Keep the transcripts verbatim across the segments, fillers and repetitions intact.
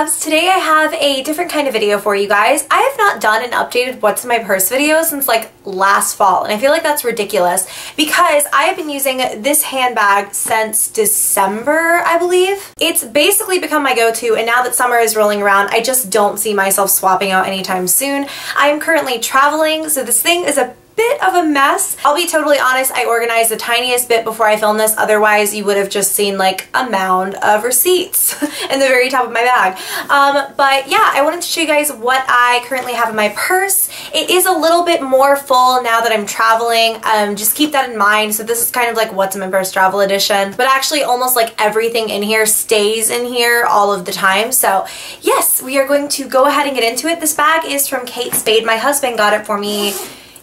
loves, today I have a different kind of video for you guys. I have not done an updated what's in my purse video since like last fall, and I feel like that's ridiculous because I have been using this handbag since December, I believe. It's basically become my go-to, and now that summer is rolling around, I just don't see myself swapping out anytime soon. I am currently traveling, so this thing is a bit of a mess. I'll be totally honest, I organized the tiniest bit before I filmed this, otherwise you would have just seen like a mound of receipts in the very top of my bag. Um, but yeah, I wanted to show you guys what I currently have in my purse. It is a little bit more full now that I'm traveling, um, just keep that in mind. So this is kind of like what's in my purse travel edition, but actually almost like everything in here stays in here all of the time. So yes, we are going to go ahead and get into it. This bag is from Kate Spade. My husband got it for me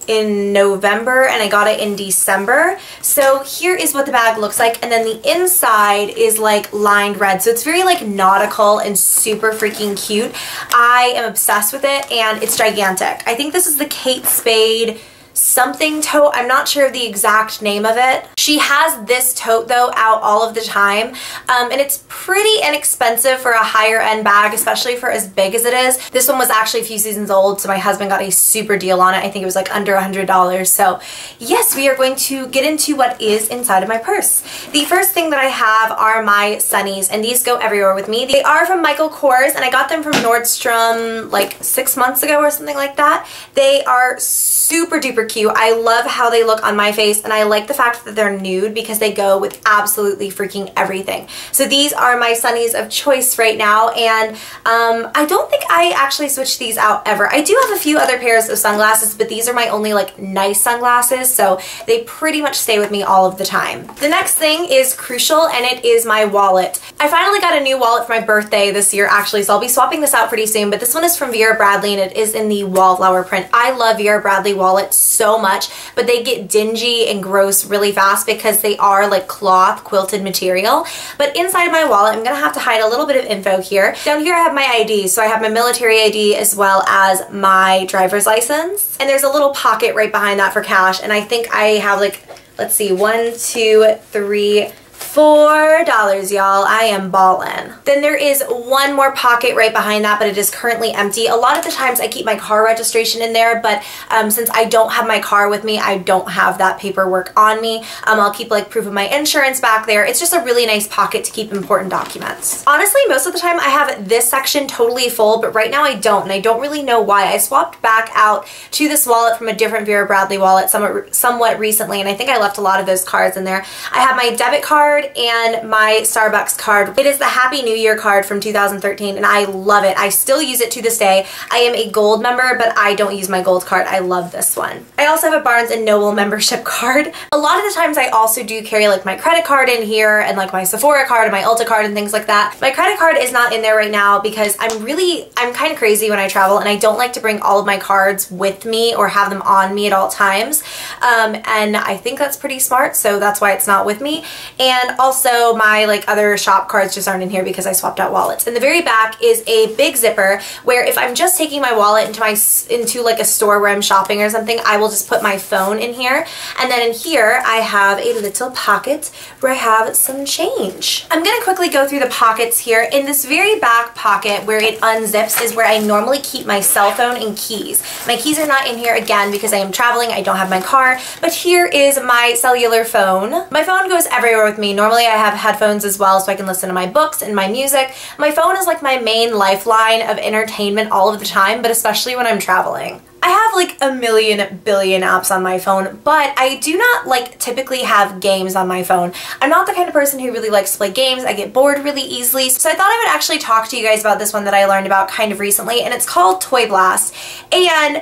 in November and I got it in December. So here is what the bag looks like, and then the inside is like lined red, so it's very like nautical and super freaking cute. I am obsessed with it, and it's gigantic. I think this is the Kate Spade something tote. I'm not sure of the exact name of it. She has this tote though out all of the time, um, and it's pretty inexpensive for a higher end bag, especially for as big as it is. This one was actually a few seasons old, so my husband got a super deal on it. I think it was like under a hundred dollars. So yes, we are going to get into what is inside of my purse. The first thing that I have are my sunnies, and these go everywhere with me. They are from Michael Kors, and I got them from Nordstrom like six months ago or something like that. They are super duper cute. I love how they look on my face, and I like the fact that they're nude because they go with absolutely freaking everything. So these are my sunnies of choice right now, and um, I don't think I actually switched these out ever. I do have a few other pairs of sunglasses, but these are my only like nice sunglasses, so they pretty much stay with me all of the time. The next thing is crucial, and it is my wallet. I finally got a new wallet for my birthday this year actually, so I'll be swapping this out pretty soon, but this one is from Vera Bradley, and it is in the wallflower print. I love Vera Bradley wallets so so much, but they get dingy and gross really fast because they are like cloth quilted material. But inside my wallet, I'm gonna have to hide a little bit of info here. Down here I have my I D, so I have my military I D as well as my driver's license, and there's a little pocket right behind that for cash, and I think I have like, let's see, one two three four dollars, y'all. I am ballin'. Then there is one more pocket right behind that, but it is currently empty. A lot of the times I keep my car registration in there, but um, since I don't have my car with me, I don't have that paperwork on me. Um, I'll keep like proof of my insurance back there. It's just a really nice pocket to keep important documents. Honestly, most of the time I have this section totally full, but right now I don't, and I don't really know why. I swapped back out to this wallet from a different Vera Bradley wallet somewhat, somewhat recently, and I think I left a lot of those cards in there. I have my debit card and my Starbucks card. It is the Happy New Year card from two thousand thirteen, and I love it. I still use it to this day. I am a gold member, but I don't use my gold card. I love this one. I also have a Barnes and Noble membership card. A lot of the times I also do carry like my credit card in here, and like my Sephora card and my Ulta card and things like that. My credit card is not in there right now because I'm really, I'm kind of crazy when I travel, and I don't like to bring all of my cards with me or have them on me at all times. Um, and I think that's pretty smart, so that's why it's not with me. And And also my like other shop cards just aren't in here because I swapped out wallets. In the very back is a big zipper where if I'm just taking my wallet into my into like a store where I'm shopping or something, I will just put my phone in here. And then in here I have a little pocket where I have some change. I'm gonna quickly go through the pockets here. In this very back pocket where it unzips is where I normally keep my cell phone and keys. My keys are not in here again because I am traveling, I don't have my car, but here is my cellular phone. My phone goes everywhere with me. Normally I have headphones as well so I can listen to my books and my music. My phone is like my main lifeline of entertainment all of the time, but especially when I'm traveling. I have like a million billion apps on my phone, but I do not like typically have games on my phone. I'm not the kind of person who really likes to play games. I get bored really easily. So I thought I would actually talk to you guys about this one that I learned about kind of recently, and it's called Toy Blast. And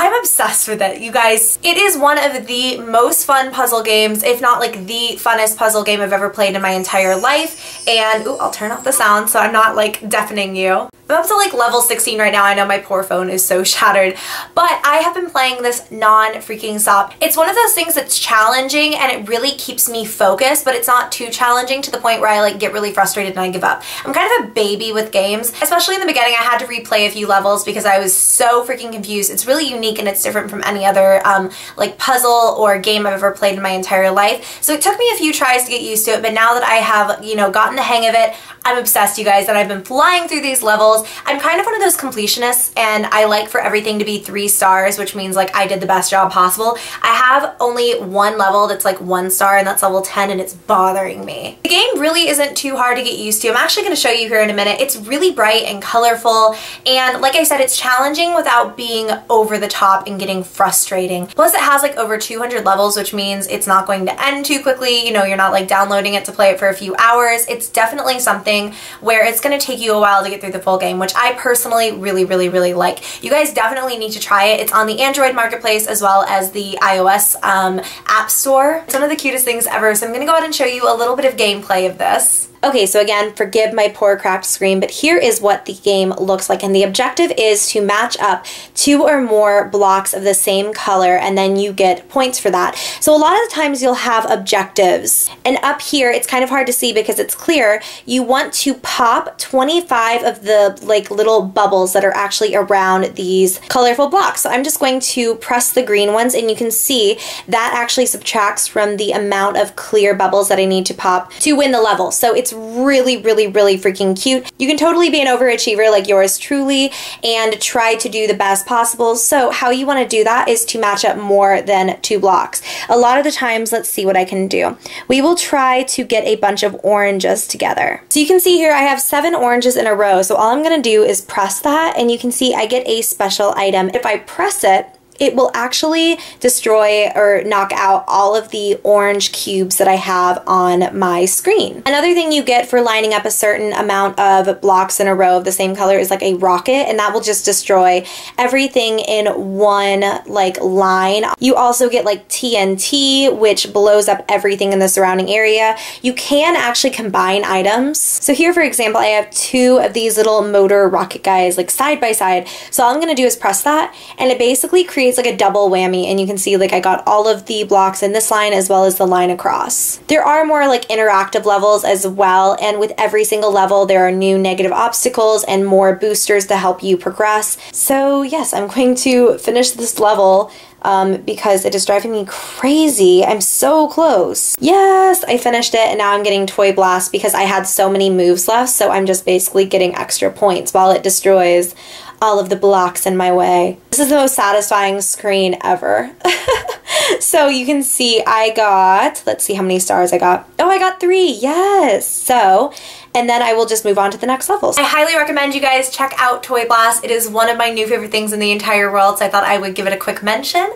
I'm obsessed with it, you guys. It is one of the most fun puzzle games, if not like the funnest puzzle game I've ever played in my entire life. And, ooh, I'll turn off the sound so I'm not like deafening you. I'm up to like level sixteen right now. I know my poor phone is so shattered, but I have been playing this non-freaking stop. It's one of those things that's challenging and it really keeps me focused, but it's not too challenging to the point where I like get really frustrated and I give up. I'm kind of a baby with games, especially in the beginning. I had to replay a few levels because I was so freaking confused. It's really unique and it's different from any other um, like puzzle or game I've ever played in my entire life. So it took me a few tries to get used to it, but now that I have, you know, gotten the hang of it, I'm obsessed, you guys, and I've been flying through these levels. I'm kind of one of those completionists, and I like for everything to be three stars, which means like I did the best job possible. I have only one level that's like one star, and that's level ten, and it's bothering me. The game really isn't too hard to get used to. I'm actually going to show you here in a minute. It's really bright and colorful, and like I said, it's challenging without being over the top and getting frustrating. Plus it has like over two hundred levels, which means it's not going to end too quickly. You know, you're not like downloading it to play it for a few hours. It's definitely something where it's going to take you a while to get through the full game, which I personally really, really, really like. You guys definitely need to try it. It's on the Android marketplace as well as the iOS um, app store. Some of the cutest things ever. So I'm going to go ahead and show you a little bit of gameplay of this. Okay, so again, forgive my poor cracked screen, but here is what the game looks like, and the objective is to match up two or more blocks of the same color, and then you get points for that. So a lot of the times you'll have objectives, and up here, it's kind of hard to see because it's clear, you want to pop twenty-five of the like little bubbles that are actually around these colorful blocks. So I'm just going to press the green ones, and you can see that actually subtracts from the amount of clear bubbles that I need to pop to win the level. So it's really, really, really freaking cute. You can totally be an overachiever like yours truly and try to do the best possible. So how you want to do that is to match up more than two blocks. A lot of the times, let's see what I can do. We will try to get a bunch of oranges together. So you can see here I have seven oranges in a row. So all I'm going to do is press that, and you can see I get a special item. If I press it, it will actually destroy or knock out all of the orange cubes that I have on my screen. Another thing you get for lining up a certain amount of blocks in a row of the same color is like a rocket, and that will just destroy everything in one like line. You also get like T N T, which blows up everything in the surrounding area. You can actually combine items. So here, for example, I have two of these little motor rocket guys like side by side. So all I'm gonna do is press that, and it basically creates like a double whammy, and you can see like I got all of the blocks in this line as well as the line across. There are more like interactive levels as well, and with every single level there are new negative obstacles and more boosters to help you progress. So yes, I'm going to finish this level Um, because it is driving me crazy. I'm so close. Yes, I finished it, and now I'm getting Toy Blast because I had so many moves left, so I'm just basically getting extra points while it destroys all of the blocks in my way. This is the most satisfying screen ever. So you can see I got, let's see how many stars I got. Oh, I got three, yes. So, and then I will just move on to the next levels. I highly recommend you guys check out Toy Blast. It is one of my new favorite things in the entire world, so I thought I would give it a quick mention.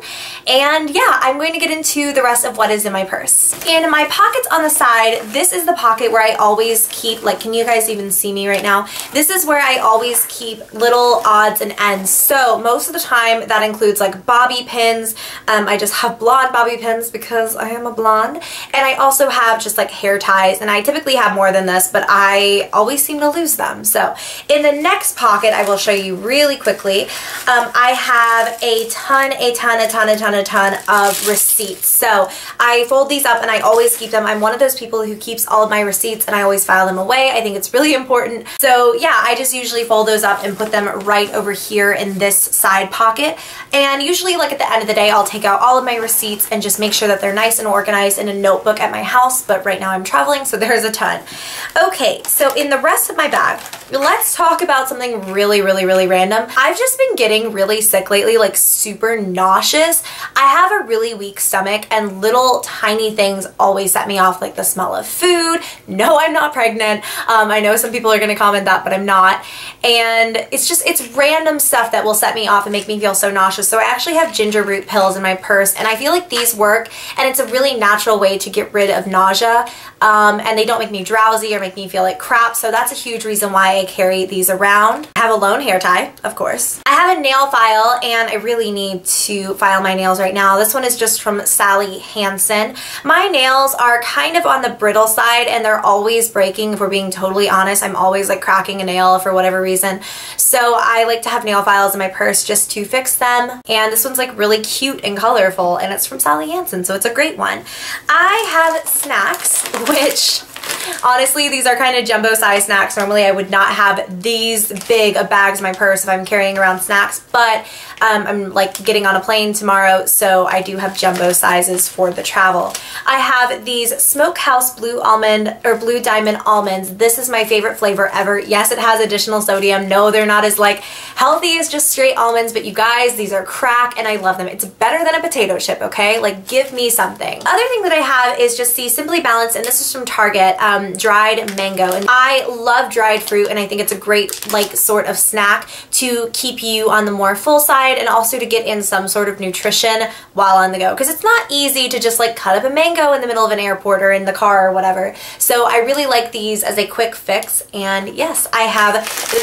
And yeah, I'm going to get into the rest of what is in my purse. In my pockets on the side, this is the pocket where I always keep, like, can you guys even see me right now? This is where I always keep little odds and ends. So most of the time that includes like bobby pins. Um, I just have blonde bobby pins because I am a blonde. And I also have just like hair ties, and I typically have more than this, but I I always seem to lose them. So in the next pocket, I will show you really quickly, um, I have a ton, a ton, a ton, a ton, a ton of receipts. So I fold these up and I always keep them. I'm one of those people who keeps all of my receipts, and I always file them away. I think it's really important. So yeah, I just usually fold those up and put them right over here in this side pocket. And usually like at the end of the day, I'll take out all of my receipts and just make sure that they're nice and organized in a notebook at my house. But right now I'm traveling, so there's a ton. Okay. So in the rest of my bag, let's talk about something really, really, really random. I've just been getting really sick lately, like super nauseous. I have a really weak stomach, and little tiny things always set me off, like the smell of food. No, I'm not pregnant. Um, I know some people are gonna comment that, but I'm not. And it's just, it's random stuff that will set me off and make me feel so nauseous. So I actually have ginger root pills in my purse, and I feel like these work, and it's a really natural way to get rid of nausea. Um, and they don't make me drowsy or make me feel like crap, so that's a huge reason why I carry these around. I have a lone hair tie, of course. I have a nail file, and I really need to file my nails right now. This one is just from Sally Hansen. My nails are kind of on the brittle side, and they're always breaking, if we're being totally honest. I'm always like cracking a nail for whatever reason. So I like to have nail files in my purse just to fix them, and this one's like really cute and colorful, and it's from Sally Hansen, so it's a great one. I have snacks, which Honestly, these are kind of jumbo size snacks. Normally I would not have these big of bags in my purse if I'm carrying around snacks, but um, I'm like getting on a plane tomorrow, so I do have jumbo sizes for the travel. I have these Smokehouse Blue Almond or Blue Diamond Almonds. This is my favorite flavor ever. Yes, it has additional sodium. No, they're not as like healthy as just straight almonds, but you guys, these are crack and I love them. It's better than a potato chip, okay? Like, give me something. Other thing that I have is just the Simply Balance, and this is from Target, um, dried mango. And I love dried fruit, and I think it's a great like sort of snack to keep you on the more full side and also to get in some sort of nutrition while on the go, because it's not easy to just like cut up a mango in the middle of an airport or in the car or whatever. So I really like these as a quick fix, and yes, I have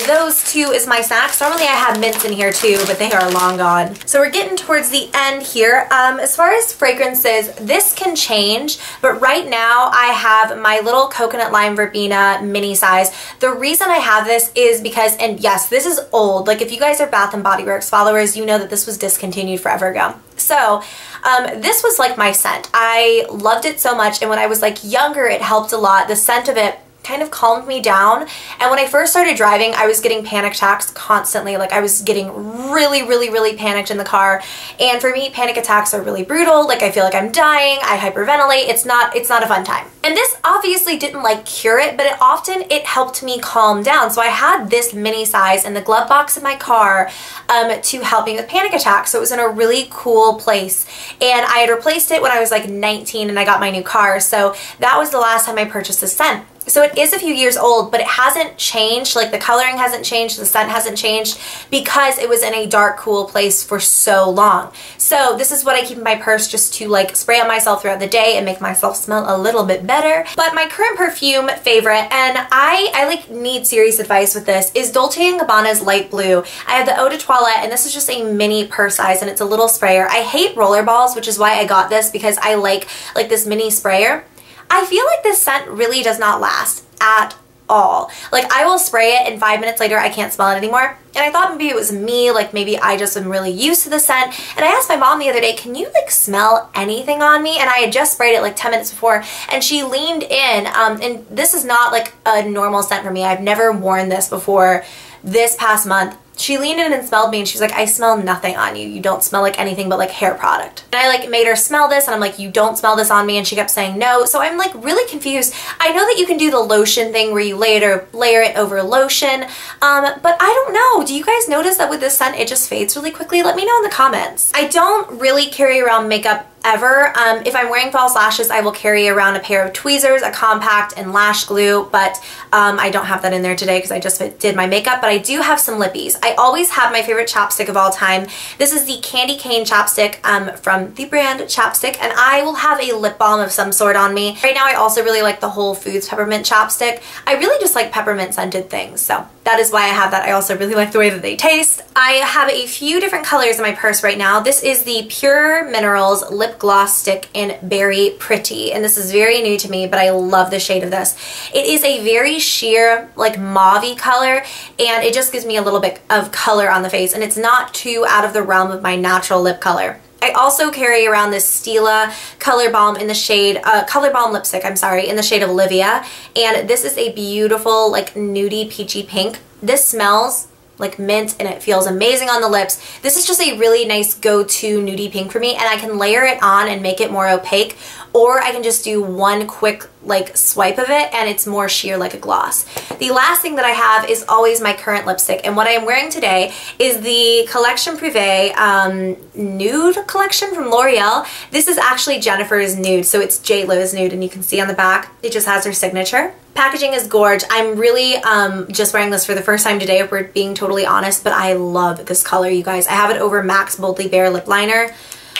those two as my snacks. Normally I have mints in here too, but they are long gone. So we're getting towards the end here. Um, as far as fragrances, this can change, but right now I have my little coconut lime verbena mini size. The reason I have this is because, and yes, this is old. Like, if you guys are Bath and Body Works followers, you know that this was discontinued forever ago. So um, this was like my scent. I loved it so much, and when I was like younger, it helped a lot. The scent of it kind of calmed me down, and when I first started driving, I was getting panic attacks constantly. Like, I was getting really really really panicked in the car, and for me, panic attacks are really brutal. Like, I feel like I'm dying, I hyperventilate. It's not it's not a fun time. And this obviously didn't like cure it, but it often it helped me calm down. So I had this mini size in the glove box in my car um, to help me with panic attacks. So it was in a really cool place, and I had replaced it when I was like nineteen and I got my new car. So that was the last time I purchased this scent. So it is a few years old, but it hasn't changed. Like, the coloring hasn't changed, the scent hasn't changed, because it was in a dark, cool place for so long. So this is what I keep in my purse, just to like spray on myself throughout the day and make myself smell a little bit better. But my current perfume favorite, and I, I like need serious advice with this, is Dolce and Gabbana's Light Blue. I have the Eau de Toilette, and this is just a mini purse size, and it's a little sprayer. I hate rollerballs, which is why I got this, because I like like this mini sprayer. I feel like this scent really does not last at all. Like, I will spray it and five minutes later I can't smell it anymore. And I thought maybe it was me, like maybe I just am really used to the scent. And I asked my mom the other day, can you like smell anything on me? And I had just sprayed it like ten minutes before, and she leaned in, um, and this is not like a normal scent for me. I've never worn this before this past month. She leaned in and smelled me, and she's like, I smell nothing on you. You don't smell like anything but like hair product. And I like made her smell this, and I'm like, you don't smell this on me, and she kept saying no. So I'm like really confused. I know that you can do the lotion thing where you later layer it over lotion, um, but I don't know. Do you guys notice that with this scent it just fades really quickly? Let me know in the comments. I don't really carry around makeup ever. Um, if I'm wearing false lashes, I will carry around a pair of tweezers, a compact, and lash glue, but um, I don't have that in there today because I just did my makeup, but I do have some lippies. I always have my favorite chapstick of all time. This is the Candy Cane Chapstick um, from the brand Chapstick, and I will have a lip balm of some sort on me. Right now, I also really like the Whole Foods Peppermint Chapstick. I really just like peppermint scented things, so that is why I have that. I also really like the way that they taste. I have a few different colors in my purse right now. This is the Pure Minerals Lip Gloss Stick in Berry Pretty, and this is very new to me, but I love the shade of this. It is a very sheer like mauve-y color, and it just gives me a little bit of color on the face, and it's not too out of the realm of my natural lip color. I also carry around this Stila Color Balm in the shade, uh, Color Balm Lipstick, I'm sorry, in the shade of Olivia, and this is a beautiful like nudie peachy pink. This smells like mint, and it feels amazing on the lips. This is just a really nice go-to nudie pink for me, and I can layer it on and make it more opaque, or I can just do one quick like swipe of it and it's more sheer like a gloss. The last thing that I have is always my current lipstick, and what I am wearing today is the Collection Privée um, Nude Collection from L'Oreal. This is actually Jennifer's Nude, so it's J Lo's Nude, and you can see on the back it just has her signature. Packaging is gorge. I'm really um, just wearing this for the first time today, if we're being totally honest, but I love this color, you guys. I have it over Max Boldly Bare Lip Liner,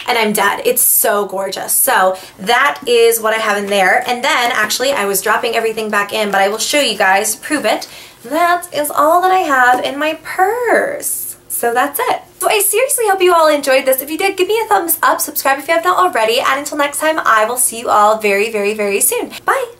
and I'm dead. It's so gorgeous. So that is what I have in there. And then, actually, I was dropping everything back in, but I will show you guys to prove it. That is all that I have in my purse. So that's it. So I seriously hope you all enjoyed this. If you did, give me a thumbs up, subscribe if you have not already, and until next time, I will see you all very, very, very soon. Bye!